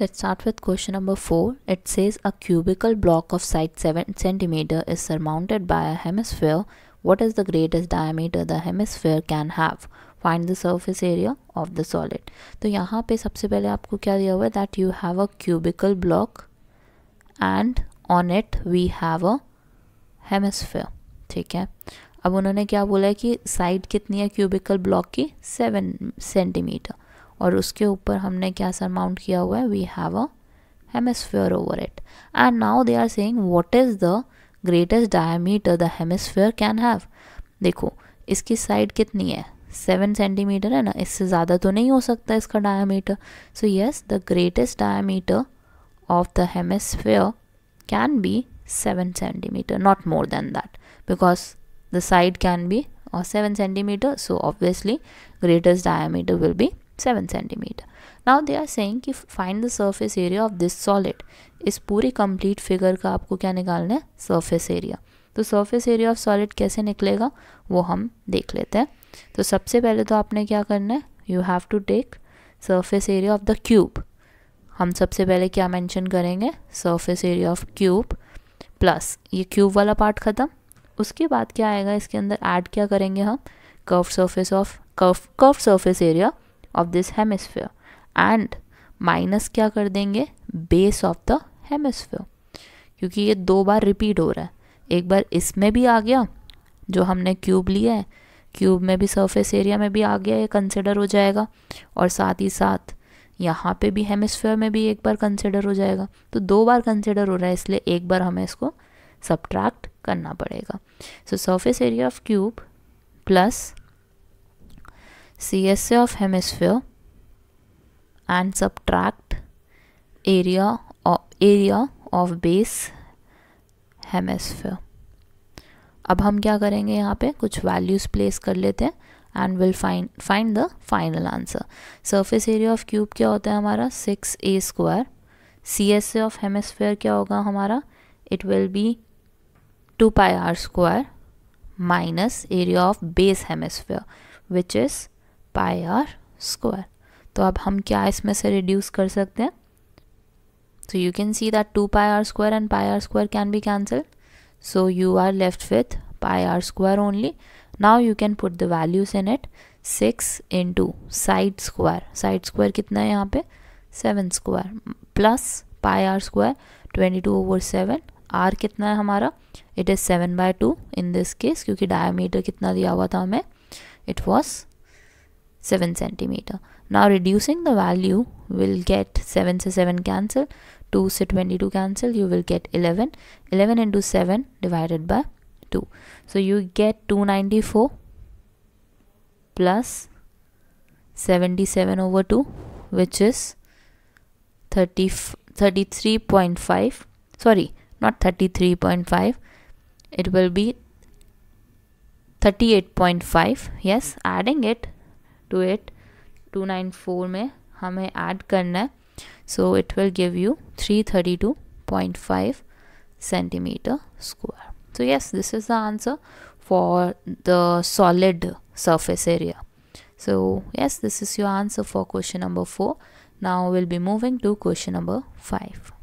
Let's start with question number 4. It says a cubical block of size 7 cm is surmounted by a hemisphere. What is the greatest diameter the hemisphere can have? Find the surface area of the solid. तो यहाँ पे सबसे पहले आपको क्या दिया हुआ है that you have a cubical block and on it we have a hemisphere. ठीक है, अब उन्होंने क्या बोला है कि साइड कितनी है cubical block की 7 cm और उसके ऊपर हमने क्या सरमाउंट किया हुआ है we have a hemisphere over it and now they are saying what is the greatest diameter the hemisphere can have. देखो इसकी साइड कितनी है 7 cm है ना, इससे ज़्यादा तो नहीं हो सकता इसका diameter. So yes the greatest diameter of the hemisphere can be 7 cm, not more than that because the side can be 7 cm, so obviously greatest diameter will be 7 cm. Now they are saying कि find the surface area of this solid. इस पूरी complete figure का आपको क्या निकालना है surface area. तो surface area of solid कैसे निकलेगा वो हम देख लेते हैं. तो सबसे पहले तो आपने क्या करना है you have to take surface area of the cube. हम सबसे पहले क्या mention करेंगे surface area of cube plus ये cube वाला part ख़त्म. उसके बाद क्या आएगा इसके अंदर ऐड क्या करेंगे हम curve surface area of this hemisphere and minus क्या कर देंगे बेस ऑफ द हेमिस्फीयर, क्योंकि ये दो बार रिपीट हो रहा है. एक बार इसमें भी आ गया जो हमने क्यूब लिया है, क्यूब में भी सरफेस एरिया में भी आ गया, ये कंसिडर हो जाएगा और साथ ही साथ यहाँ पे भी हेमिस्फीयर में भी एक बार कंसिडर हो जाएगा. तो दो बार कंसिडर हो रहा है इसलिए एक बार हमें इसको सब्ट्रैक्ट करना पड़ेगा. So surface area of cube plus CSA of hemisphere and subtract area of base hemisphere. अब हम क्या करेंगे यहाँ पे कुछ वैल्यूज प्लेस कर लेते हैं and will find the final answer. Surface area of cube क्या होता है हमारा 6a². सीएसए ऑफ हेमिस्फीयर क्या होगा हमारा, it will be 2πr² minus area of base hemisphere which is πr². तो अब हम क्या इसमें से reduce कर सकते हैं. So you can see that 2πr² and πr² can be cancelled. So you are left with πr² only. Now you can put the values in it. 6 into side square. Side square कितना है यहाँ पे 7² plus πr², 22/7. R कितना है हमारा, it is 7/2 in this case, क्योंकि diameter कितना दिया हुआ था हमें, it was 7 cm. Now reducing the value will get 7 से 7 कैंसिल, 2 से 22 cancel, you will get 11. 11 × 7 / 2. So you get 294 plus 77/2 which is 33.5. Sorry, not 33.5. It will be 38.5. Yes, adding it 294 में हमें add करना है. So it will give you 332.5 cm². So yes, this is the answer for the solid surface area. So yes, this is your answer for question number 4. Now we'll be moving to question number 5.